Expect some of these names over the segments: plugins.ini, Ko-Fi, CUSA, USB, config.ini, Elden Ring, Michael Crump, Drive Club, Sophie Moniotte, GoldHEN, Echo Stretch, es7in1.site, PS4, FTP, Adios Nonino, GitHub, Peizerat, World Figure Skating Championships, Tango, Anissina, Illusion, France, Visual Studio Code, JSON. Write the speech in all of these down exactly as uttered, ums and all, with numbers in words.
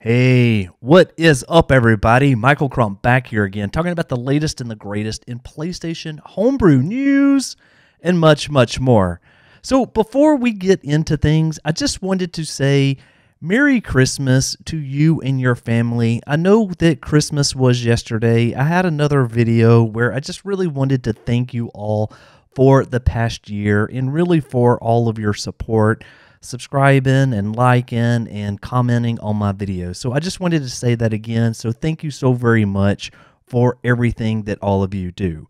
Hey, what is up, everybody? Michael Crump back here again, talking about the latest and the greatest in PlayStation homebrew news and much, much more. So before we get into things, I just wanted to say Merry Christmas to you and your family. I know that Christmas was yesterday. I had another video where I just really wanted to thank you all for the past year and really for all of your support, subscribing and liking and commenting on my videos. So I just wanted to say that again. So thank you so very much for everything that all of you do.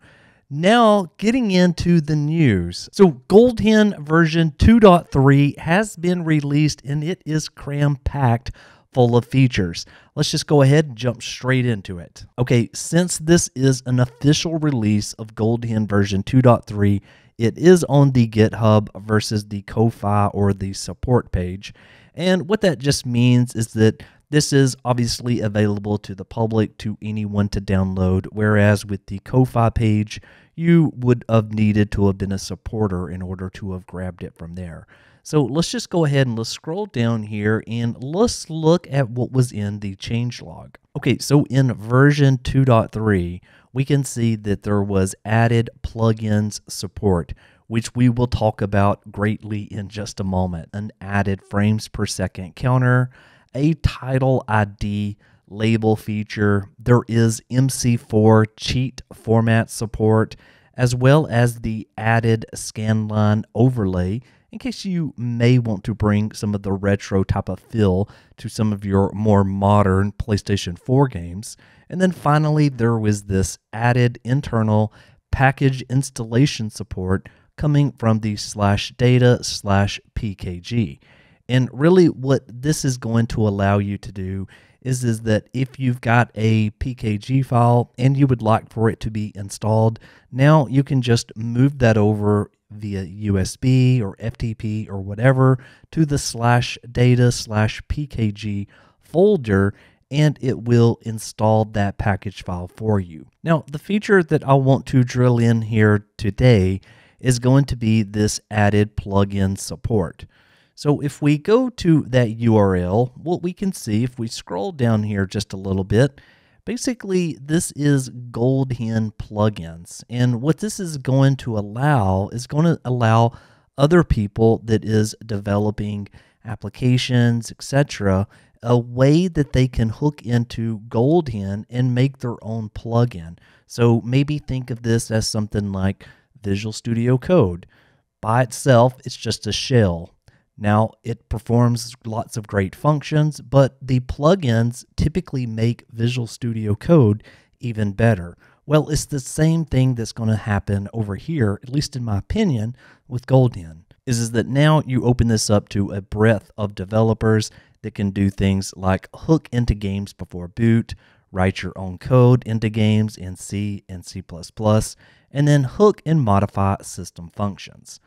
Now getting into the news. So GoldHEN version two point three has been released and it is cram-packed full of features. Let's just go ahead and jump straight into it. Okay, since this is an official release of GoldHEN version two point three, it is on the GitHub versus the Ko-Fi or the support page. And what that just means is that this is obviously available to the public, to anyone to download, whereas with the Ko-Fi page, you would have needed to have been a supporter in order to have grabbed it from there. So let's just go ahead and let's scroll down here and let's look at what was in the changelog. Okay, so in version two point three, we can see that there was added plugins support, which we will talk about greatly in just a moment. An added frames per second counter, a title I D label feature. There is M C four cheat format support, as well as the added scanline overlay in case you may want to bring some of the retro type of feel to some of your more modern PlayStation four games. And then finally, there was this added internal package installation support coming from the slash data slash P K G. And really what this is going to allow you to do is, is that if you've got a P K G file and you would like for it to be installed, now you can just move that over via U S B or F T P or whatever to the slash data slash P K G folder, and it will install that package file for you. Now, the feature that I want to drill in here today is going to be this added plugin support. So if we go to that U R L, what we can see if we scroll down here just a little bit, basically this is GoldHEN plugins. And what this is going to allow is going to allow other people that is developing applications, et cetera, a way that they can hook into GoldHEN and make their own plugin. So maybe think of this as something like Visual Studio Code. By itself, it's just a shell. Now, it performs lots of great functions, but the plugins typically make Visual Studio Code even better. Well, it's the same thing that's going to happen over here, at least in my opinion, with GoldHEN, is, is that now you open this up to a breadth of developers that can do things like hook into games before boot, write your own code into games in C and C plus plus, and then hook and modify system functions.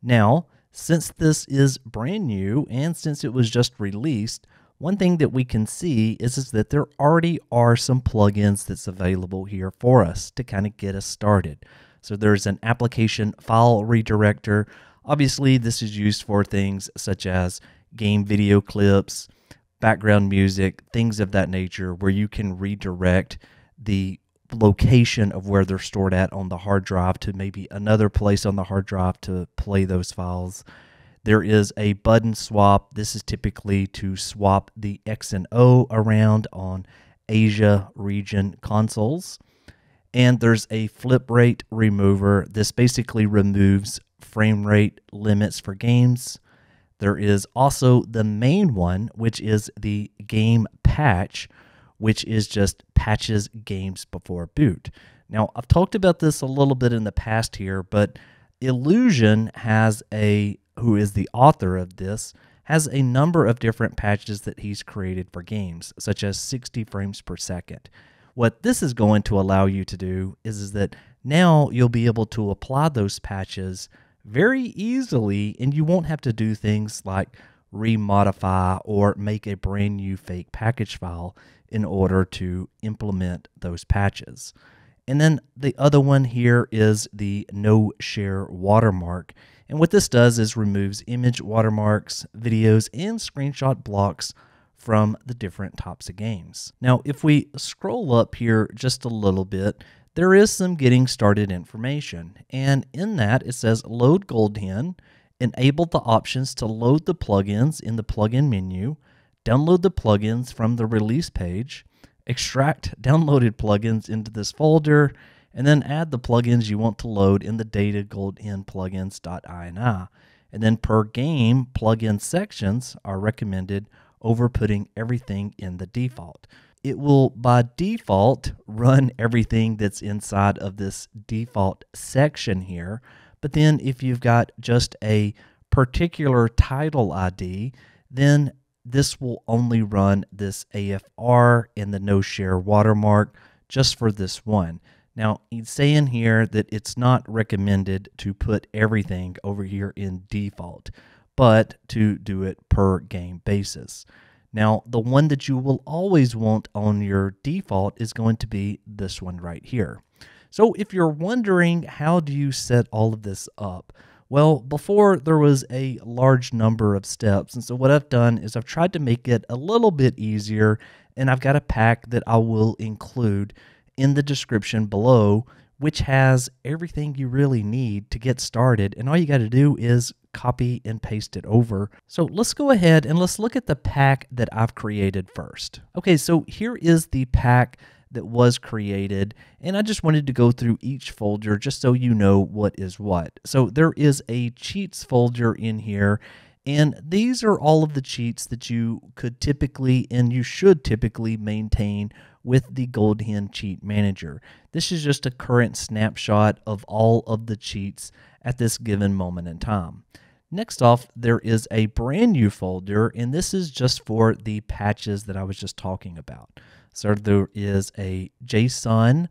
Now, since this is brand new and since it was just released, one thing that we can see is, is that there already are some plugins that's available here for us to kind of get us started. So there's an application file redirector. Obviously, this is used for things such as game video clips, background music, things of that nature, where you can redirect the location of where they're stored at on the hard drive to maybe another place on the hard drive to play those files. There is a button swap. This is typically to swap the X and O around on Asia region consoles. And there's a flip rate remover. This basically removes frame rate limits for games. There is also the main one, which is the game patch, which is just patches games before boot. Now, I've talked about this a little bit in the past here, but Illusion has a, who is the author of this, has a number of different patches that he's created for games, such as sixty frames per second. What this is going to allow you to do is, is that now you'll be able to apply those patches very easily, and you won't have to do things like remodify or make a brand new fake package file in order to implement those patches. And then the other one here is the no share watermark. And what this does is removes image watermarks, videos, and screenshot blocks from the different types of games. Now, if we scroll up here just a little bit, there is some getting started information. And in that, it says load GoldHEN, enable the options to load the plugins in the plugin menu, download the plugins from the release page, extract downloaded plugins into this folder, and then add the plugins you want to load in the data GoldHEN plugins.ini. And then per game, plugin sections are recommended over putting everything in the default. It will by default run everything that's inside of this default section here. But then if you've got just a particular title I D, then this will only run this A F R and the no share watermark just for this one. Now, it's saying here that it's not recommended to put everything over here in default, but to do it per game basis. Now, the one that you will always want on your default is going to be this one right here. So if you're wondering, how do you set all of this up? Well, before there was a large number of steps, and so what I've done is I've tried to make it a little bit easier, and I've got a pack that I will include in the description below, which has everything you really need to get started, and all you got to do is copy and paste it over. So let's go ahead and let's look at the pack that I've created first. Okay, so here is the pack that was created, and I just wanted to go through each folder just so you know what is what. So there is a cheats folder in here, and these are all of the cheats that you could typically and you should typically maintain with the GoldHEN cheat manager. This is just a current snapshot of all of the cheats at this given moment in time. Next off, there is a brand new folder, and this is just for the patches that I was just talking about. So there is a JSON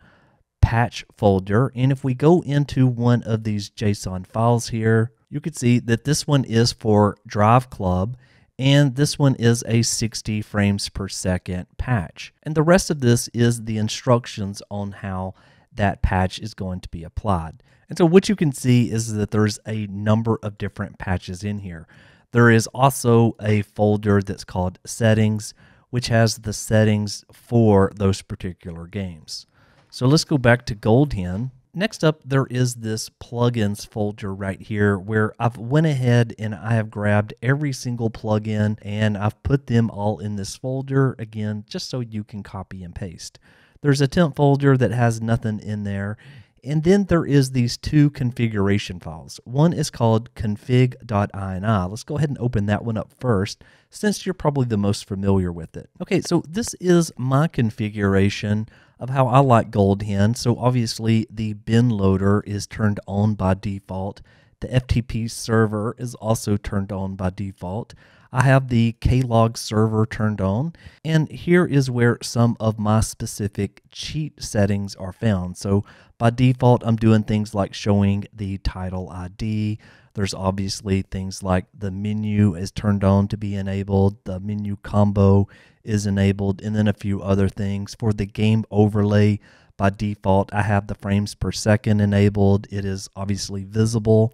patch folder, and if we go into one of these JSON files here, you can see that this one is for Drive Club, and this one is a sixty frames per second patch. And the rest of this is the instructions on how that patch is going to be applied. And so what you can see is that there's a number of different patches in here. There is also a folder that's called settings, which has the settings for those particular games. So let's go back to GoldHEN. Next up, there is this plugins folder right here where I've went ahead and I have grabbed every single plugin and I've put them all in this folder, again, just so you can copy and paste. There's a temp folder that has nothing in there. And then there is these two configuration files. One is called config.ini. Let's go ahead and open that one up first, since you're probably the most familiar with it. Okay, so this is my configuration of how I like GoldHEN. So obviously the bin loader is turned on by default. The F T P server is also turned on by default. I have the Klog server turned on, and here is where some of my specific cheat settings are found. So by default, I'm doing things like showing the title I D. There's obviously things like the menu is turned on to be enabled, the menu combo is enabled, and then a few other things. For the game overlay, by default, I have the frames per second enabled. It is obviously visible.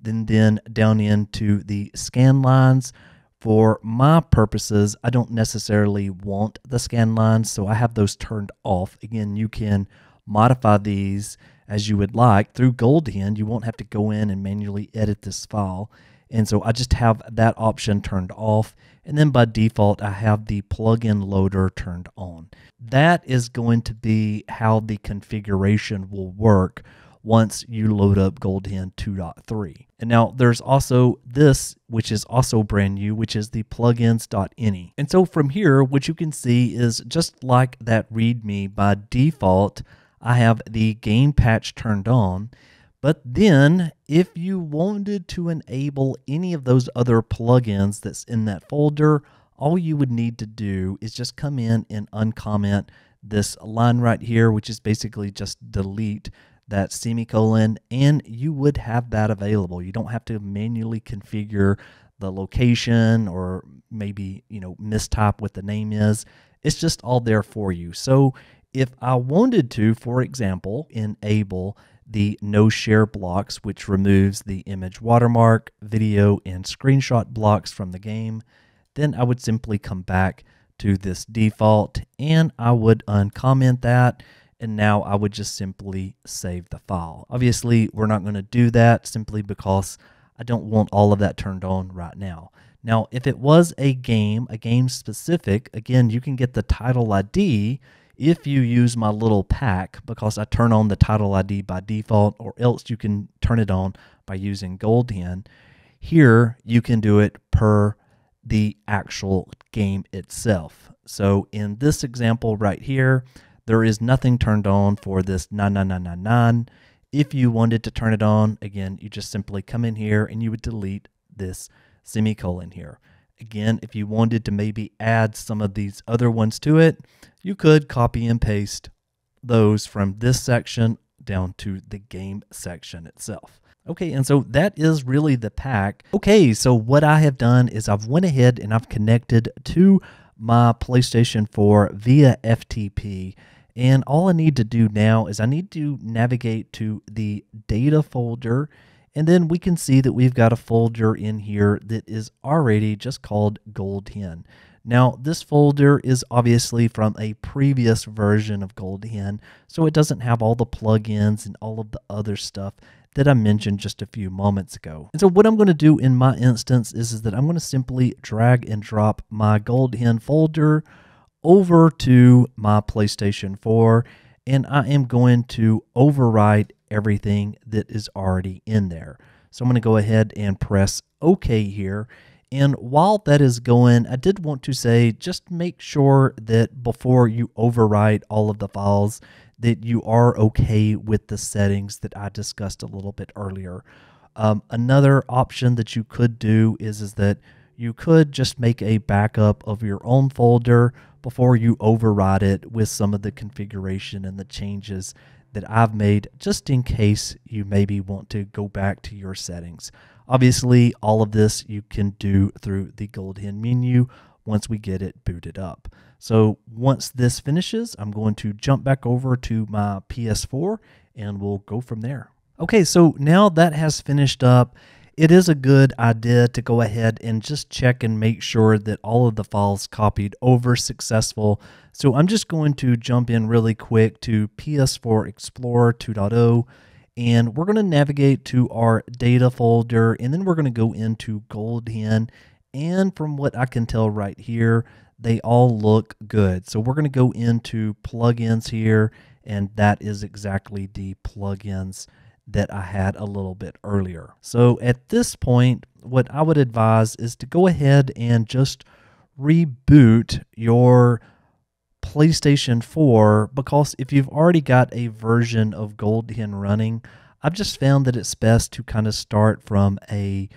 Then, then down into the scan lines. For my purposes, I don't necessarily want the scan lines, so I have those turned off. Again, you can modify these as you would like through GoldHEN. You won't have to go in and manually edit this file. And so I just have that option turned off. And then by default, I have the plugin loader turned on. That is going to be how the configuration will work once you load up GoldHEN two point three. And now there's also this, which is also brand new, which is the plugins.ini. And so from here, what you can see is just like that README, by default, I have the game patch turned on. But then if you wanted to enable any of those other plugins that's in that folder, all you would need to do is just come in and uncomment this line right here, which is basically just delete that semicolon, and you would have that available. You don't have to manually configure the location or maybe, you know, mistype what the name is. It's just all there for you. So if I wanted to, for example, enable the no share blocks, which removes the image watermark, video, and screenshot blocks from the game, then I would simply come back to this default and I would uncomment that. And now I would just simply save the file. Obviously, we're not going to do that simply because I don't want all of that turned on right now. Now, if it was a game, a game specific, again, you can get the title I D if you use my little pack, because I turn on the title I D by default, or else you can turn it on by using GoldHEN. Here, you can do it per the actual game itself. So in this example right here, there is nothing turned on for this nine nine nine nine nine. If you wanted to turn it on, again, you just simply come in here and you would delete this semicolon here. Again, if you wanted to maybe add some of these other ones to it, you could copy and paste those from this section down to the game section itself. Okay, and so that is really the pack. Okay, so what I have done is I've went ahead and I've connected to my PlayStation four via F T P. And all I need to do now is I need to navigate to the data folder, and then we can see that we've got a folder in here that is already just called GoldHEN. Now, this folder is obviously from a previous version of GoldHEN, so it doesn't have all the plugins and all of the other stuff that I mentioned just a few moments ago. And so what I'm going to do in my instance is, is that I'm going to simply drag and drop my GoldHEN folder over to my PlayStation four, and I am going to overwrite everything that is already in there. So I'm going to go ahead and press OK here. And while that is going, I did want to say, just make sure that before you overwrite all of the files, that you are okay with the settings that I discussed a little bit earlier. Um, another option that you could do is, is that you could just make a backup of your own folder before you override it with some of the configuration and the changes that I've made, just in case you maybe want to go back to your settings. Obviously, all of this you can do through the GoldHEN menu once we get it booted up. So once this finishes, I'm going to jump back over to my P S four and we'll go from there. Okay, so now that has finished up, it is a good idea to go ahead and just check and make sure that all of the files copied over successful. So I'm just going to jump in really quick to P S four Explorer two point oh, and we're going to navigate to our data folder, and then we're going to go into GoldHEN. And from what I can tell right here, they all look good. So we're going to go into plugins here, and that is exactly the plugins that I had a little bit earlier. So at this point, what I would advise is to go ahead and just reboot your PlayStation four, because if you've already got a version of GoldHEN running, I've just found that it's best to kind of start from a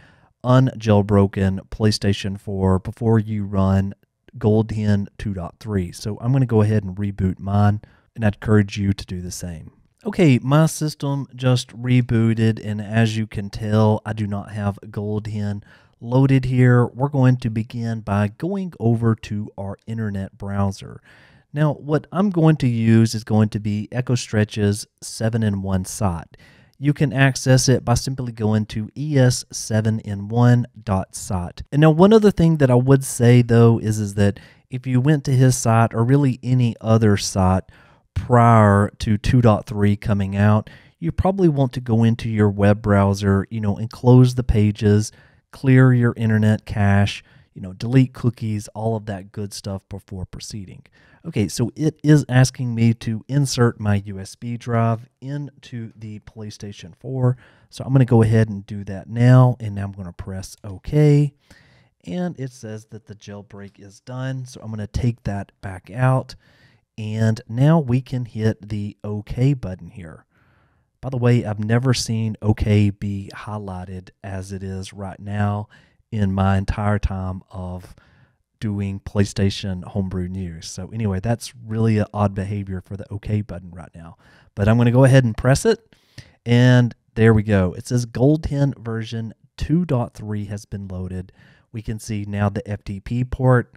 unjailbroken PlayStation four before you run GoldHEN two point three. So I'm going to go ahead and reboot mine, and I'd encourage you to do the same. Okay, my system just rebooted, and as you can tell, I do not have GoldHEN loaded here. We're going to begin by going over to our internet browser. Now, what I'm going to use is going to be Echo Stretch's seven in one site. You can access it by simply going to E S seven in one dot site. And now one other thing that I would say though is, is that if you went to his site or really any other site prior to two point three coming out, you probably want to go into your web browser, you know, and close the pages, clear your internet cache, you know, delete cookies, all of that good stuff before proceeding. Okay, so it is asking me to insert my U S B drive into the PlayStation four. So I'm going to go ahead and do that now, and I'm going to press OK. And it says that the jailbreak is done, so I'm going to take that back out. And now we can hit the OK button here. By the way, I've never seen OK be highlighted as it is right now in my entire time of doing PlayStation Homebrew News. So anyway, that's really an odd behavior for the OK button right now. But I'm going to go ahead and press it, and there we go. It says GoldHEN version two point three has been loaded. We can see now the F T P port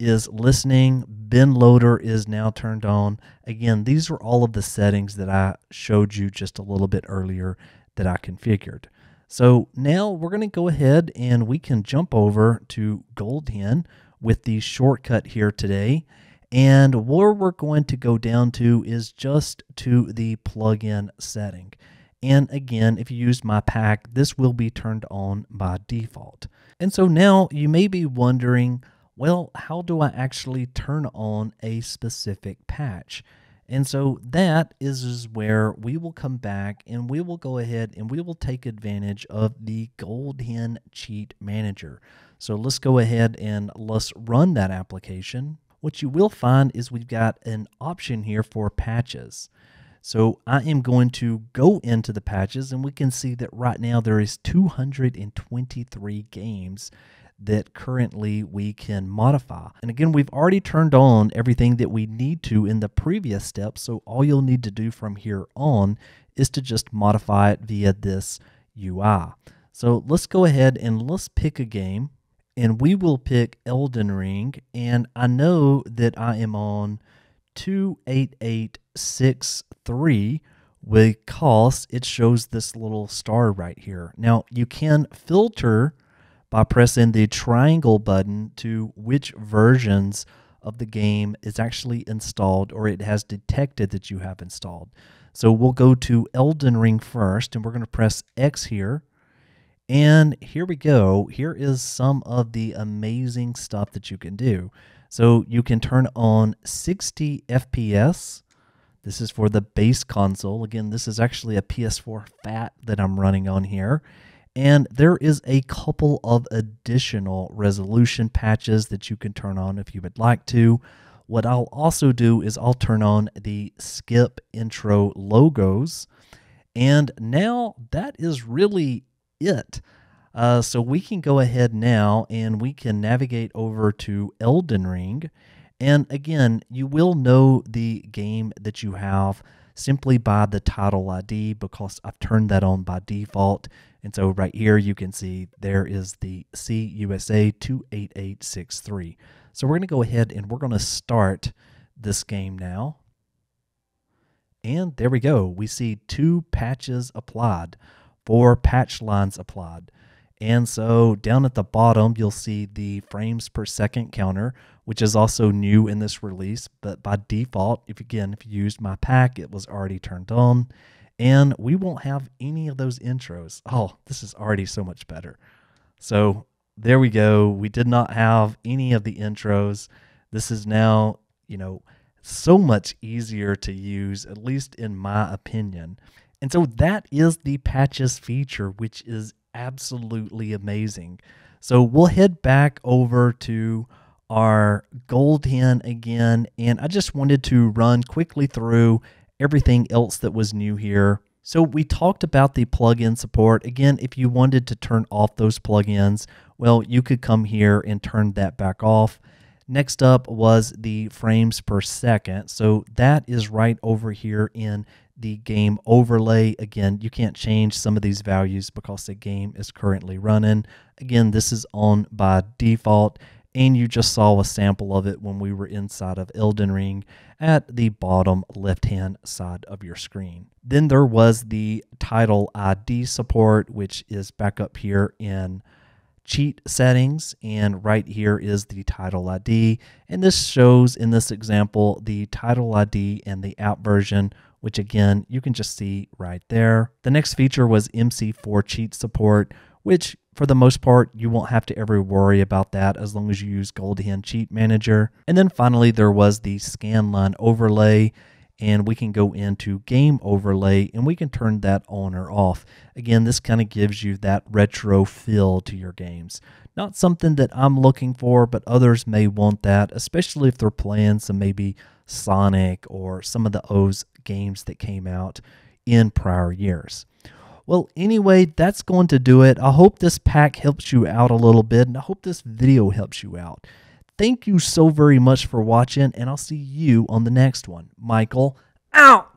is listening. Bin loader is now turned on. Again, these are all of the settings that I showed you just a little bit earlier that I configured. So now we're going to go ahead and we can jump over to GoldHEN with the shortcut here today. And where we're going to go down to is just to the plugin setting. And again, if you use my pack, this will be turned on by default. And so now you may be wondering, well, how do I actually turn on a specific patch? And so that is, is where we will come back and we will go ahead and we will take advantage of the GoldHEN Cheat Manager. So let's go ahead and let's run that application. What you will find is we've got an option here for patches. So I am going to go into the patches and we can see that right now there is two hundred twenty-three games that currently we can modify. And again, we've already turned on everything that we need to in the previous step. So all you'll need to do from here on is to just modify it via this U I. So let's go ahead and let's pick a game, and we will pick Elden Ring. And I know that I am on two eight eight six three because it shows this little star right here. Now you can filter by pressing the triangle button to which versions of the game is actually installed or it has detected that you have installed. So we'll go to Elden Ring first, and we're going to press X here. And here we go. Here is some of the amazing stuff that you can do. So you can turn on sixty F P S. This is for the base console. Again, this is actually a P S four Fat that I'm running on here. And there is a couple of additional resolution patches that you can turn on if you would like to. What I'll also do is I'll turn on the skip intro logos. And now that is really it. Uh, so we can go ahead now and we can navigate over to Elden Ring. And again, you will know the game that you have simply by the title I D because I've turned that on by default. And so right here you can see there is the C U S A two eight eight six three. So we're going to go ahead and we're going to start this game now. And there we go. We see two patches applied, four patch lines applied. And so down at the bottom, you'll see the frames per second counter, which is also new in this release. But by default, if again, if you used my pack, it was already turned on. And we won't have any of those intros. Oh, this is already so much better. So there we go. We did not have any of the intros. This is now, you know, so much easier to use, at least in my opinion. And so that is the patches feature, which is absolutely amazing. So we'll head back over to our GoldHEN again, and I just wanted to run quickly through everything else that was new here. So we talked about the plugin support. Again, if you wanted to turn off those plugins, well, you could come here and turn that back off. Next up was the frames per second. So that is right over here in the game overlay. Again, you can't change some of these values because the game is currently running. Again, this is on by default, and you just saw a sample of it when we were inside of Elden Ring at the bottom left-hand side of your screen. Then there was the title I D support, which is back up here in cheat settings, and right here is the title I D, and this shows in this example the title I D and the app version, which again you can just see right there. The next feature was M C four cheat support, which for the most part you won't have to ever worry about that as long as you use GoldHEN Cheat Manager. And then finally there was the scanline overlay, and we can go into game overlay and we can turn that on or off. Again, this kind of gives you that retro feel to your games. Not something that I'm looking for, but others may want that, especially if they're playing some maybe Sonic or some of the O's games that came out in prior years. Well, anyway, that's going to do it. I hope this pack helps you out a little bit, and I hope this video helps you out. Thank you so very much for watching, and I'll see you on the next one. Michael, out!